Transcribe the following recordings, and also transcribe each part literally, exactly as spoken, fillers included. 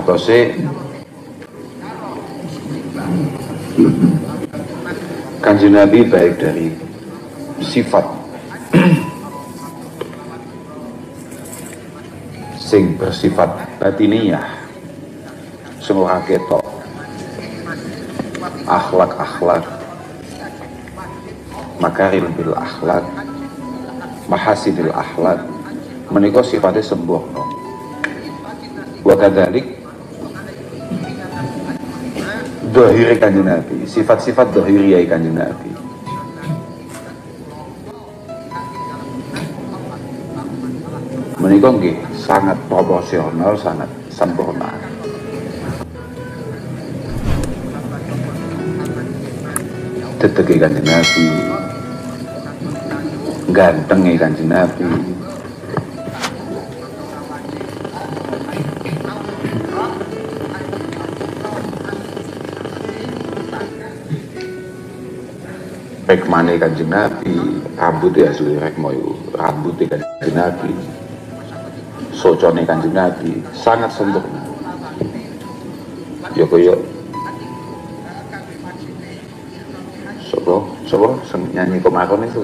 atase Kanjeng Nabi baik dari sifat sing bersifat batiniyah semua ketok akhlak-akhlak makarim bil akhlak mahasidil akhlak menika sifatnya sembrono wa kadzalik dohiri Kanjeng Nabi, sifat-sifat dohiri ya Kanjeng Nabi. Menika nggih sangat proporsional, sangat sempurna. Teteke Kanjeng Nabi, gantenge Kanjeng Nabi. Rekmane Kanjeng Nabi, rambut ya asli rekmoyo, rambut Kanjeng Nabi, socone Kanjeng Nabi, sangat sempurna. Yo koyo, sobo, sobo, nyanyi kemarin itu,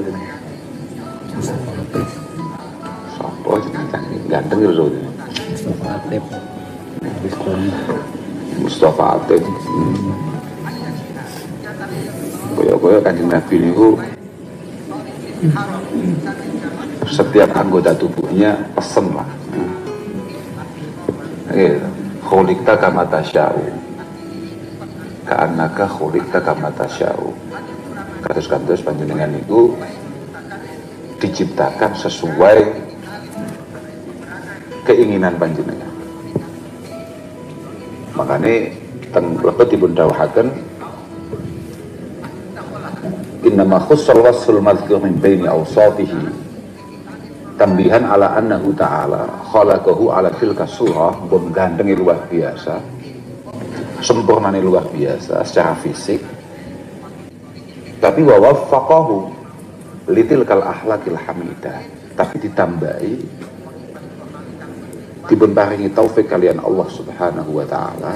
sobo ganteng itu, Mustafa Atep, Mustafa Atep. Koyo-koyo Kanjeng Nabi niku setiap anggota tubuhnya pesen lah. Eh, khuliqta kama tasya'u. Ka'annaka khuliqta kama tasya'u. Kados-kados panjenengan niku diciptakan sesuai keinginan panjenengan. Makane teng lebet dipun dawuhaken innama khussal wasful mazkur min baini awsafihi tambihan ala annahu ta'ala khalaqahu ala tilka surah bom gandeng luar biasa sempurnane luar biasa secara fisik tapi wa waffaqahu litilkal ahlakil hamidah tapi ditambahi dibenparingi taufik kalian Allah subhanahu wa ta'ala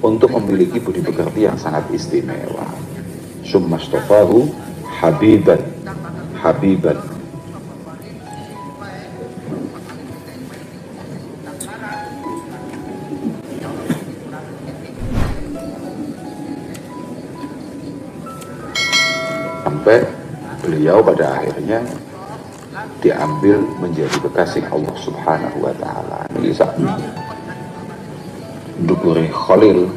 untuk memiliki budi pekerti yang sangat istimewa. Summastofahu habiban habiban. Sampai beliau pada akhirnya diambil menjadi kekasih Allah Subhanahu wa taala. Ini dukure Khalil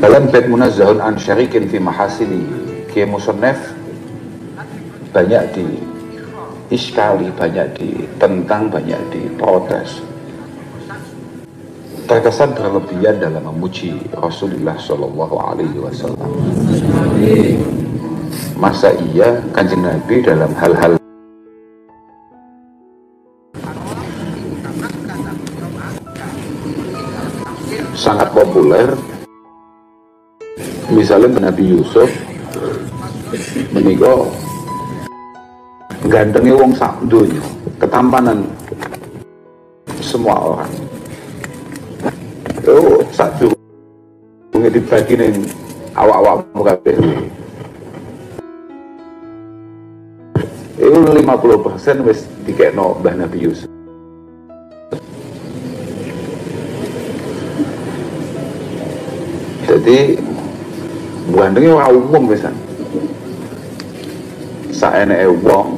dalam bait munazzahun an syarikin fi mahasini ke musannaf banyak di iskali, banyak ditentang, banyak diprotes. Terkesan berlebihan dalam memuji Rasulullah Shallallahu Alaihi Wasallam. Masa iya Kanjeng Nabi dalam hal-hal sangat populer, misalnya Nabi Yusuf menikah gantengnya wong sak donya, ketampanan semua orang. Oh, satu wong dibagi ning awak-awakmu kabeh. Iku lima puluh persen wis dikekno Mbah Nabi Yusuf. Jadi gantengnya ora umum pisan. Saeneke wong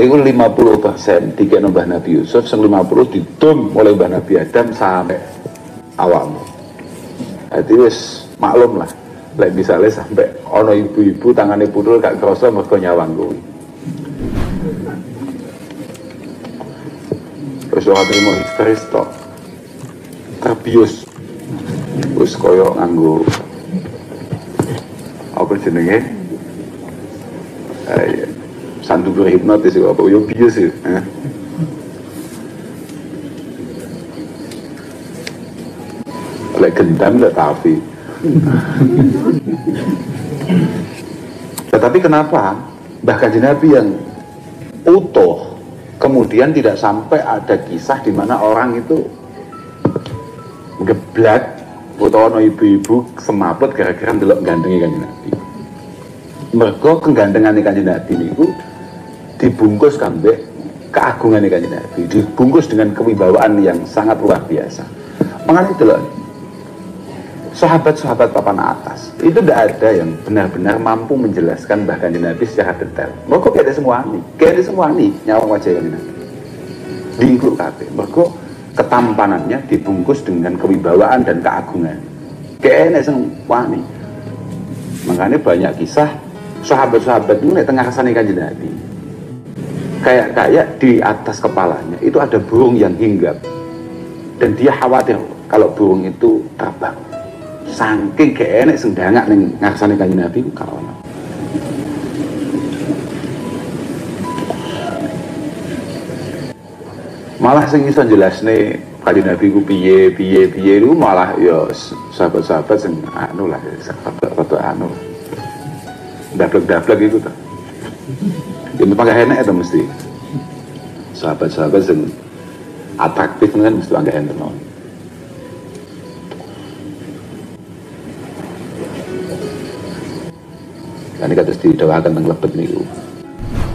itu lima puluh persen tiga Mbah Nabi Yusuf, yang lima puluh didum oleh Mbah Nabi Adam sampai awam. Jadi wis maklum lah, lek misalnya sampai ono ibu-ibu tangannya pudul gak kerasa mergo nyawang kuwi. Terus ora trimo histeris tok. Terbius. Wis wis koyo nganggo apa jenenge? Eh sandu berhipnotis apa yo piye sih? Heh. Lek gendam lek tapi. Tetapi kenapa Mbah Kanjeng Nabi yang utuh kemudian tidak sampai ada kisah di mana orang itu geblak utawa ibu-ibu semaput gara-gara ndelok gandenge Kanjeng Nabi. Mergo kegandengane Kanjeng Nabi niku dibungkus kambek keagungane Kanjeng Nabi, dibungkus dengan kewibawaan yang sangat luar biasa. Mengani delok sahabat-sahabat papan atas itu tidak ada yang benar-benar mampu menjelaskan bahkan di Nabi secara detail. Mereka kayak ada semua nih, kayak ada semua nih nyawa wajah yang Nabi diingkluk kabe. Mereka ketampanannya dibungkus dengan kewibawaan dan keagungan, kayak ada semua nih. Makanya banyak kisah sahabat-sahabat itu di tengah kesana Kanjeng Nabi kayak kayak di atas kepalanya itu ada burung yang hinggap dan dia khawatir kalau burung itu terbang. Saking gak enak sendangak ning ngarsane Kanjeng Nabi ku gak ono. Malah sing iso jelasne Kanjeng Nabi ku piye piye piye lu malah ya sahabat-sahabat sing anu lah sahabat-sahabat anu. Daplek-daplek itu ta. Dene pakai enak itu mesti. Sahabat-sahabat sing atraktif kan mesti agak enak. Ini kata didoakan tentang lebet niku.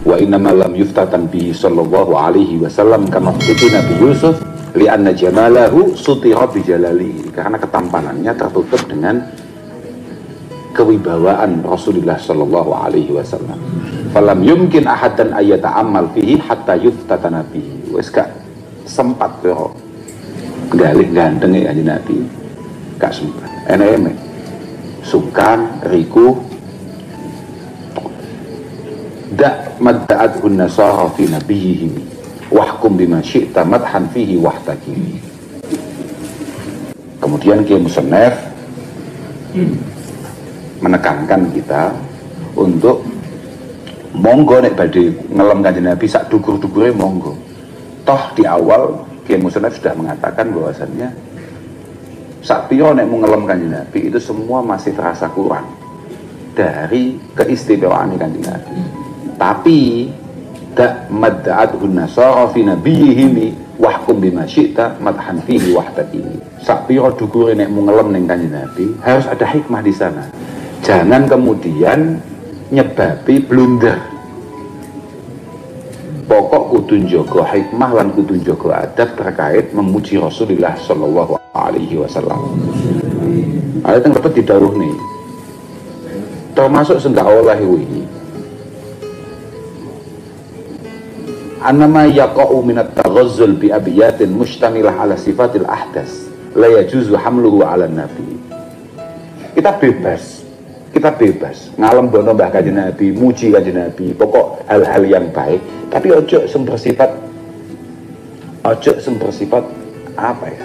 Wa inna ma lam yuftatan bihi sallallahu alaihi wasallam kama fi Nabi Yusuf li anna jamalahu sutira bi jalali. Karena ketampanannya tertutup dengan kewibawaan Rasulullah sallallahu alaihi wasallam. Falam yumkin ahadan ayata amal fihi hatta yuftatan bihi. Wis gak sempat yo galih gantenge Kanjeng Nabi. Gak sempat. Enek-enek. Sungkan, riku dak madda'athu an-nasara fi nabiyihim wahkum bima syi'ta madhan fihi wahtaki. Kemudian Kiai Musannaf menekankan kita untuk monggo nek badhe ngelem Kanjeng Nabi sak dukur-dukure monggo. Toh di awal Kiai Musannaf sudah mengatakan bahwasannya sak piro nek ngelem Kanjeng Nabi itu semua masih terasa kurang dari keistimewaan Kanjeng Nabi. Tapi dak madda'atun nasara fi nabiyihim wahkum bima syi'ta madhan fihi wahdatini. Sapiro dukure nek mung ngelem ning Kanjeng Nabi harus ada hikmah di sana. Jangan kemudian nyebabi blunder. Pokok kudu njaga hikmah lan kudu njaga adab terkait memuji Rasulullah sallallahu alaihi wasallam. Ayo teng repet didaruh nih. Termasuk senggak oleh ini anama yaqa'u minat taghazzul bi abiyatin mustamilah ala sifatil ahdas la yajuzu hamluhu ala nabi. Kita bebas, kita bebas ngalem bono Mbah Kanjeng Nabi, muji Kanjeng Nabi, pokok hal-hal yang baik, tapi ojo sing bersifat ojo sing bersifat apa ya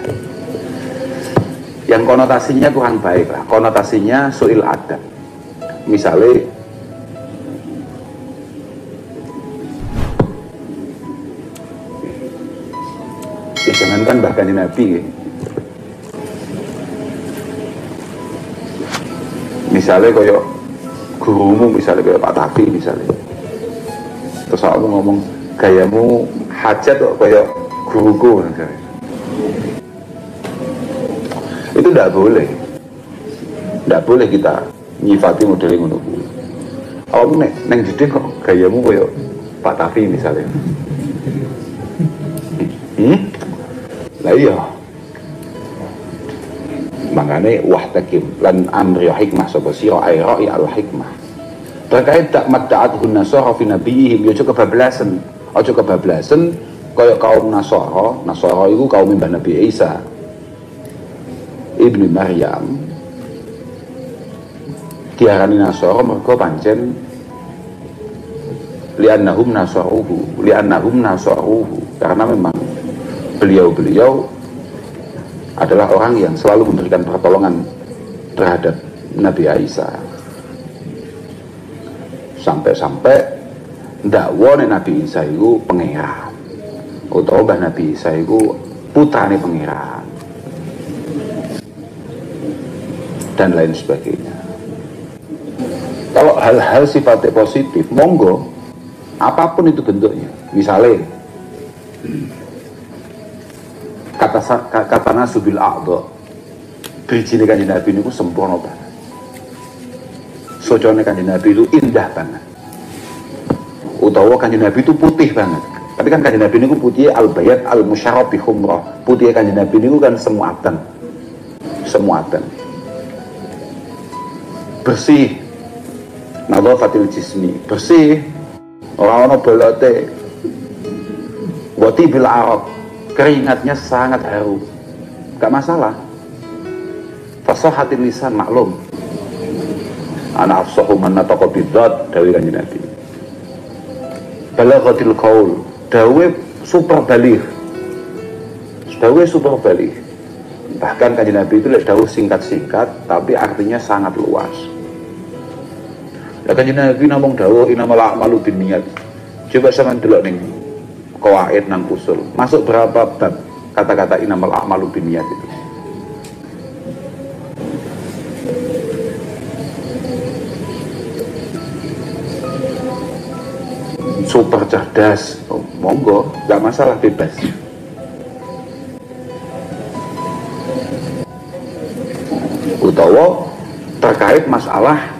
yang konotasinya kurang baik lah, konotasinya suil adab. Misalnya jangankan bahkan di Nabi ya. Misalnya kayak gurumu misalnya kayak Pak Tafi misalnya terus aku ngomong gayamu hajat kok kayak guruku misalnya. Itu tidak boleh, tidak boleh kita nyifati model ngono kuwi. Awakmu nek nang jedhe kok gayamu koyo Pak Tafi misalnya. Hmm? Lah iya. Makane wahtakim lan amri hikmah sapa sira ayra'i al hikmah. Terkait tak madda'atun nasara fi nabiyihim yo cukup bablasen. Aja kebablasen koyo kaum Nasara. Nasara iku kaum Mbah Nabi Isa Ibnu Maryam. Diarani nasara mergo pancen li'annahum nasaruhu li'annahum nasaruhu karena memang beliau-beliau adalah orang yang selalu memberikan pertolongan terhadap Nabi Isa. Sampai-sampai dakwane Nabi Isa itu pangeran, utawa Nabi Isa itu putrane pangeran dan lain sebagainya. Kalau hal-hal sifatnya positif, monggo, apapun itu bentuknya. Misalnya kata kata nasubil a'dha, dirijine kanjeng Nabi niku sempurna banget. Sojone kanjeng Nabi itu indah banget. Utawa kanjeng Nabi itu putih banget. Tapi kan kanjeng Nabi niku putih al-bayat al-musyarab bi humrah. Putih kanjeng Nabi niku kan semuatan. Semuatan. Bersih. Nadhafatil jismi, bersih. Ora ono bolote. Wati bil arab, keringatnya sangat harum. Gak masalah. Fasahatil lisan maklum. Ana afsahu man nataqa bidzat, dawuh kanjeng Nabi. Balaghatil qaul, dawuh super baligh. Dawuh super baligh. Bahkan kanjeng Nabi itu dawuh singkat-singkat tapi artinya sangat luas. Lah kanjeng Nabi namung dawuh innamal a'malu binniyat. Coba sampean delok ning qawaid nang usul. Masuk berapa bab kata-kata innamal a'malu binniyat itu? Super cerdas, oh, monggo, gak masalah, bebas. Utawa terkait masalah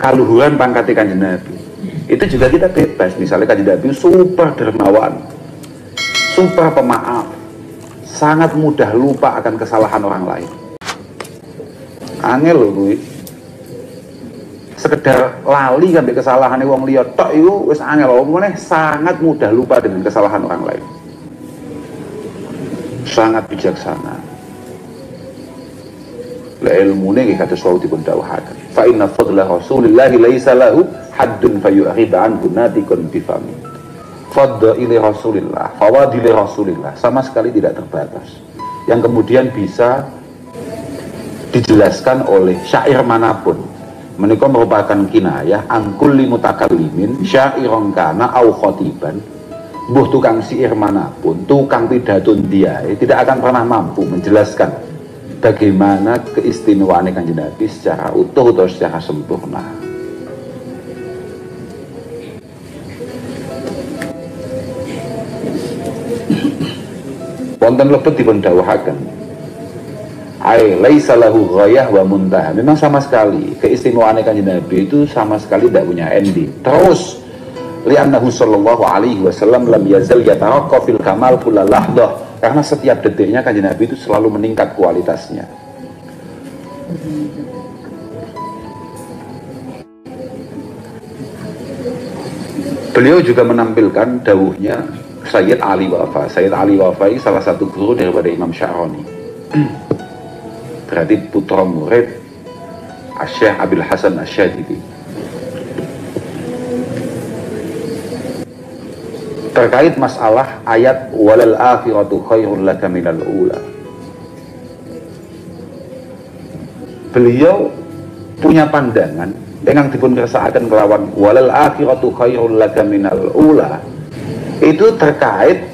kaluhuran pangkat kanjeng Nabi, itu juga kita bebas. Misalnya kanjeng Nabi super dermawan, super pemaaf, sangat mudah lupa akan kesalahan orang lain. Angel loh gue. Sekedar lali sampai kesalahan wong liya tok iku wis angel, omongane sangat mudah lupa dengan kesalahan orang lain. Sangat bijaksana. La ilmune iki kados wau dipun dawuhaken. Fa inna fadla Rasulillahi laisa lahu haddun fayu'ridu anhu natikun bifami. Fadla ila Rasulillah, fawadil Rasulillah sama sekali tidak terbatas. Yang kemudian bisa dijelaskan oleh syair manapun. Menika merupakan kinayah angkulli mutakallimin syairon kana au khotiban, mbuh tukang syair manapun, tukang pidato ndiae tidak akan pernah mampu menjelaskan bagaimana keistimewaan kanjeng Nabi secara utuh atau secara sempurna. Wonten lebet dipun dawuhaken ai laisa lahu ghayah wa muntaha. Memang sama sekali keistimewaan kanjeng Nabi itu sama sekali tidak punya ending. Terus li'annahu sallallahu alaihi wasallam lam yazal yataraqqa fil kamal kulla lahdah. Karena setiap detiknya kanjeng Nabi itu selalu meningkat kualitasnya. Beliau juga menampilkan dawuhnya Sayyid Ali Wafa. Sayyid Ali Wafa ini salah satu guru daripada Imam Syarani. Berarti putra murid Asy-Syaikh Abil Hasan Asy-Syadili. Terkait masalah ayat walal akhiratu khairul laka minal ula, beliau punya pandangan dengan dipun kersakaken kelawan walal akhiratu khairul laka minal ula itu terkait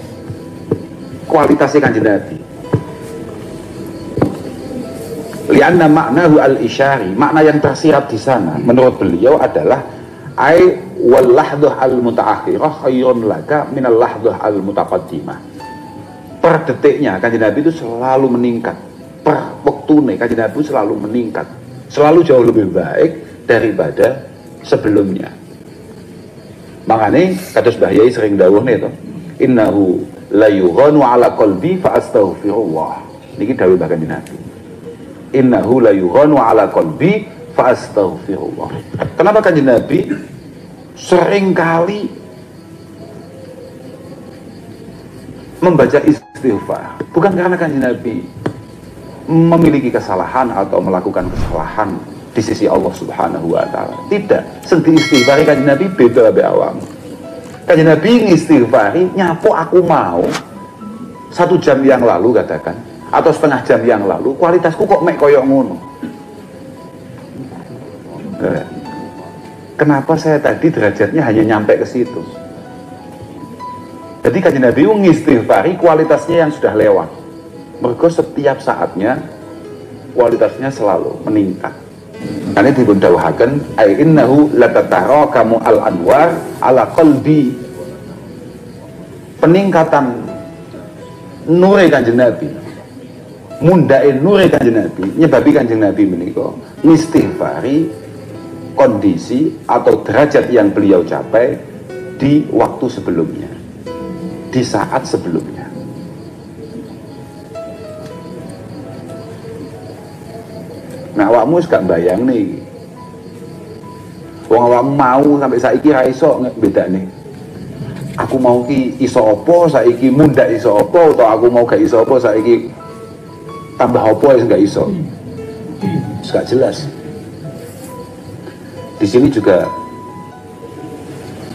kualitasnya kanjeng Nabi. Lianna maknahu al-isyari, makna yang tersirat di sana menurut beliau adalah ai wal lahdah al-mutaakhirah khairun laka minal lahdah al-mutaqaddimah. Per detiknya kanjeng Nabi itu selalu meningkat. Per waktune kanjeng Nabi selalu meningkat. Selalu jauh lebih baik daripada sebelumnya. Makanya kados Mbah Yai sering dawuhne to, innahu la yughanu ala qalbi fa astaghfirullah. Niki dawuh Mbah kanjeng Nabi. Innahu la yughanu ala qalbi fa astaghfirullah. Kenapa kanjeng Nabi seringkali membaca istighfar? Bukan karena kanjeng Nabi memiliki kesalahan atau melakukan kesalahan di sisi Allah Subhanahu wa taala. Tidak, sendiri istighfar kanjeng Nabi beda be awam. Kanjeng Nabi ngistighfari nyapo aku mau satu jam yang lalu katakan atau setengah jam yang lalu, kualitasku kok mek koyok ngono. Kenapa saya tadi derajatnya hanya nyampe ke situ? Jadi Kanjeng Nabi mengistighfari kualitasnya yang sudah lewat. Mergo setiap saatnya kualitasnya selalu meningkat. Karena dipun dawuhaken ai innahu latatarakamu al anwar ala qalbi. Peningkatan nure Kanjeng Nabi, mundake nure Kanjeng Nabi, nyebabi Kanjeng Nabi menika istighfari kondisi atau derajat yang beliau capai di waktu sebelumnya, di saat sebelumnya. Nah, awakmu gak bayang nih, wong awakmu mau sampai saiki ra iso beda nih. Aku mau ki iso opo saiki, munda iso opo, atau aku mau gak iso opo saiki, tambah opo gak iso, gak jelas. Di sini juga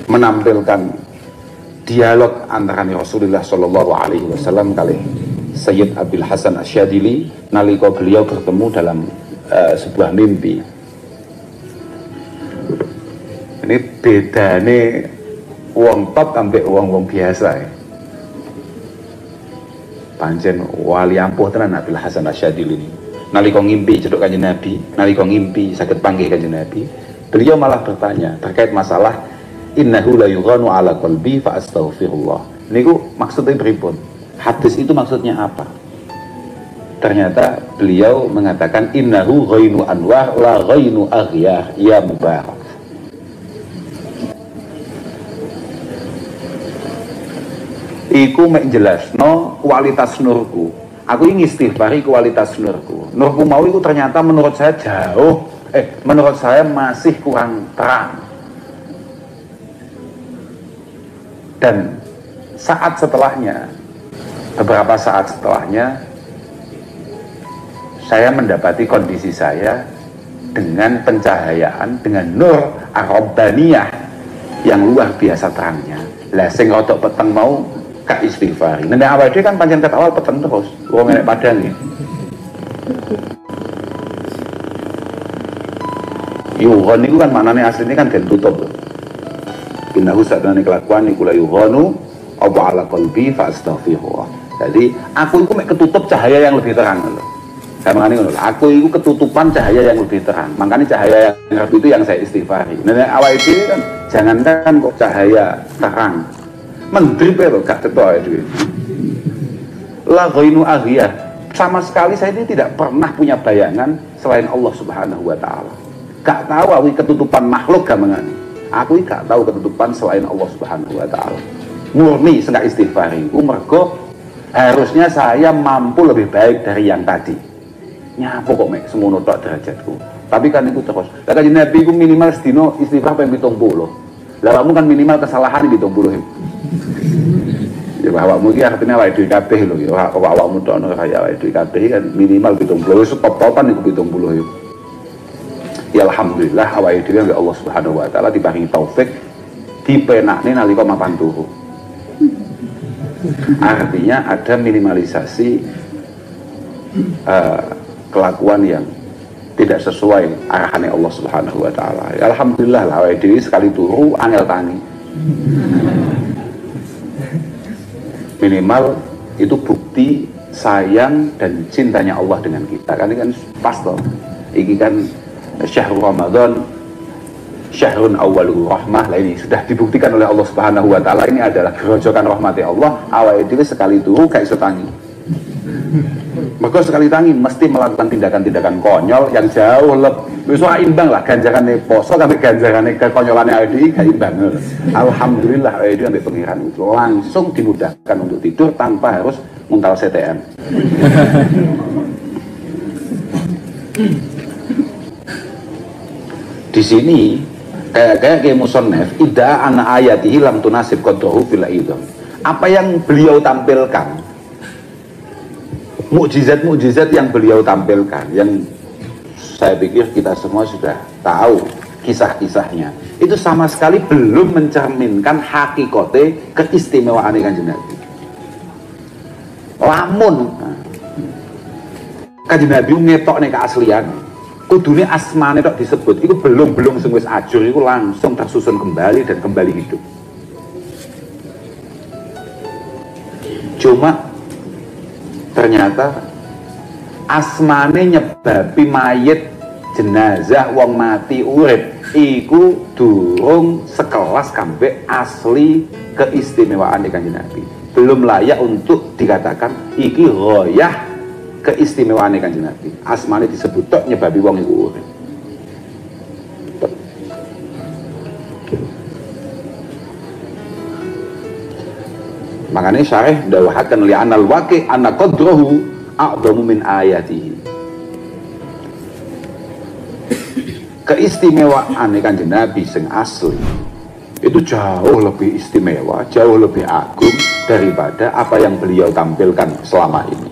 menampilkan dialog antara Rasulullah Shallallahu Alaihi Wasallam kali Sayyid Abil Hasan Asyadili nalika beliau bertemu dalam uh, sebuah mimpi. Ini bedane wong top ambek wong-wong biasa ya. Pancen wali ampuh tenan Abil Hasan Asyadili ini. Nalika ngimpi cedhok Kanjeng Nabi, nalika ngimpi saged panggih Kanjeng Nabi. Beliau malah bertanya terkait masalah innahu la yughanu ala qalbi fa astaghfirullah. Niku maksudnya pripun? Hadis itu maksudnya apa? Ternyata beliau mengatakan innahu ghainu anwar la ghainu aghyar ya mubarak. Iku mek jelasno kualitas nurku. Aku ingin istighfari kualitas nurku. Nurku mau itu ternyata menurut saya jauh. Eh, menurut saya masih kurang terang. Dan saat setelahnya, beberapa saat setelahnya, saya mendapati kondisi saya dengan pencahayaan, dengan nur ar-rabbaniyah yang luar biasa terangnya. Lah sing rodok peteng mau ka istighfari. Nek awake kan pancen ket awal peteng terus, wong enek padang ya. Yughon itu kan maknanya aslinya kan dan tutup. Innahu sadani kelakuan nikula yughonu abu ala qalbi fa astaghfirullah. Jadi aku itu ketutup cahaya yang lebih terang. Saya mengatakan, aku itu ketutupan cahaya yang lebih terang. Makanya cahaya yang itu yang saya istighfari. Nah, awal itu kan jangankan kok cahaya terang. Mendrip itu gak ketua itu. La ghainu aghyar. Sama sekali saya ini tidak pernah punya bayangan selain Allah Subhanahu Wa Taala. Gak tahu aku ketutupan makhluk gamengane. Aku gak tahu ketutupan selain Allah Subhanahu Wa Taala. Murni sengak istighfari. Mergo harusnya saya mampu lebih baik dari yang tadi. Nyapo kok mek semono tok derajatku. Tapi kan itu terus. Lah Kanjeng Nabi ku minimal sedina istighfar ping tujuh puluh. Lah kamu kan minimal kesalahan di tujuh puluh. Ya awakmu iki artine awake dhewe kabeh lho ya. Awakmu tok ono kaya awake dhewe kabeh kan minimal tujuh puluh. Wis top-topan iku tujuh puluh ya. Ya alhamdulillah awake dhewe ya Allah Subhanahu Wa Taala diparingi taufik dipenakne nalika mapan tuhu. Artinya ada minimalisasi uh, kelakuan yang tidak sesuai arahane Allah Subhanahu Wa Taala. Ya alhamdulillah lah awake dhewe sekali turu angel tangi. Minimal itu bukti sayang dan cintanya Allah dengan kita. Kan ini kan pas toh. Iki kan syahrul Ramadan syahrun awwaluhu rahmah. Lah ini sudah dibuktikan oleh Allah Subhanahu Wa Taala, ini adalah gerojokan rahmati Allah. Awake dhewe sekali turu gak iso tangi. Maka sekali tangi mesti melakukan tindakan-tindakan konyol yang jauh lebih iso imbang lah ganjarane poso sampai ganjarane kekonyolane awake dhewe gak imbang. Alhamdulillah awake dhewe ambek pengiran langsung dimudahkan untuk tidur tanpa harus nguntal C T M. Di sini kayak kayak kayak musonef ida ana ayatihi lam tunasib qadruhu fil idham. Apa yang beliau tampilkan, mukjizat-mukjizat yang beliau tampilkan, yang saya pikir kita semua sudah tahu kisah-kisahnya, itu sama sekali belum mencerminkan hakikate keistimewaan Kanjeng Nabi. Lamun Kanjeng Nabi ngetok nih keaslian, kudune asmane tok disebut, itu belum belum sing wis ajur, itu langsung tersusun kembali dan kembali hidup. Cuma ternyata asmane nyebabi mayit jenazah wong mati urip iku durung sekelas kambek asli keistimewaan di Kanjeng Nabi, belum layak untuk dikatakan iki royah keistimewaan di Kanjeng Nabi. Asmane disebut tok nyebabi wong iku urip. Makanya syarih dawahakan li'anal waqi anna qadruhu a'dhamu min ayatihi. Keistimewaan Kanjeng Nabi sing asli itu jauh lebih istimewa, jauh lebih agung daripada apa yang beliau tampilkan selama ini.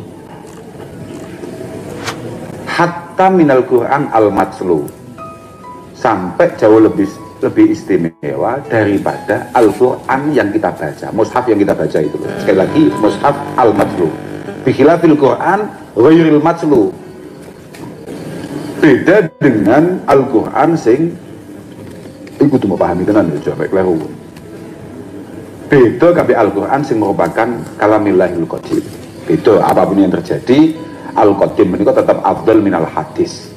Hatta minal Quran al-matslu, sampai jauh lebih lebih istimewa daripada Al-Quran yang kita baca, mushaf yang kita baca itu. Sekali lagi, mushaf al-matslu bikhilafil Quran ghairil matslu, beda dengan Al-Quran sing iku tuh mau pahami tenan ya jawab kleru. Beda kabeh Al-Quran sing merupakan kalamillahil qadim. Beda apapun yang terjadi, Al-Qadim menika tetap afdal minal hadis.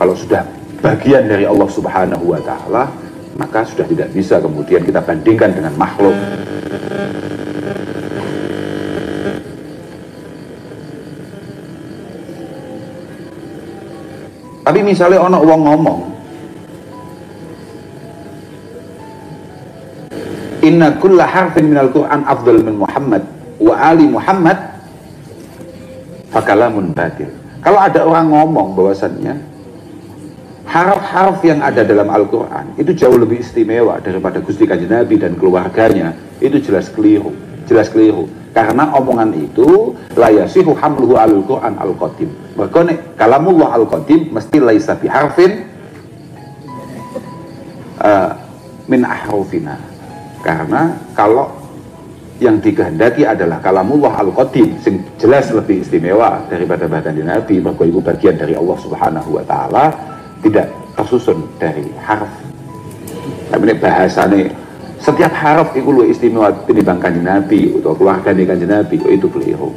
Kalau sudah bagian dari Allah Subhanahu wa taala, maka sudah tidak bisa kemudian kita bandingkan dengan makhluk. Tapi misalnya ono wong ngomong inna kulla harfin minal Qur'an afdal min Muhammad wa ali Muhammad fakalamun batil. Kalau ada orang ngomong bahwasannya haraf-haraf yang ada dalam Al-Quran itu jauh lebih istimewa daripada Gusti Kanjeng Nabi dan keluarganya, itu jelas keliru, jelas keliru. Karena omongan itu layasihu hamluhu al-Quran al-Qadim. Berkone kalamullah al-Qadim mesti laisa bi harfin uh, min ahrufina. Karena kalau yang dikehendaki adalah kalamullah al-Qadim sing jelas lebih istimewa daripada bahkan Nabi, maka itu bagian dari Allah Subhanahu wa taala, tidak tersusun dari harf. Tapi ini bahasane setiap harap itu lu istimewa tinimbang Kanjeng Nabi atau keluarga Kanjeng Nabi, itu beliau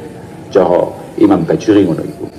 cara Imam Bajuri ngono iku.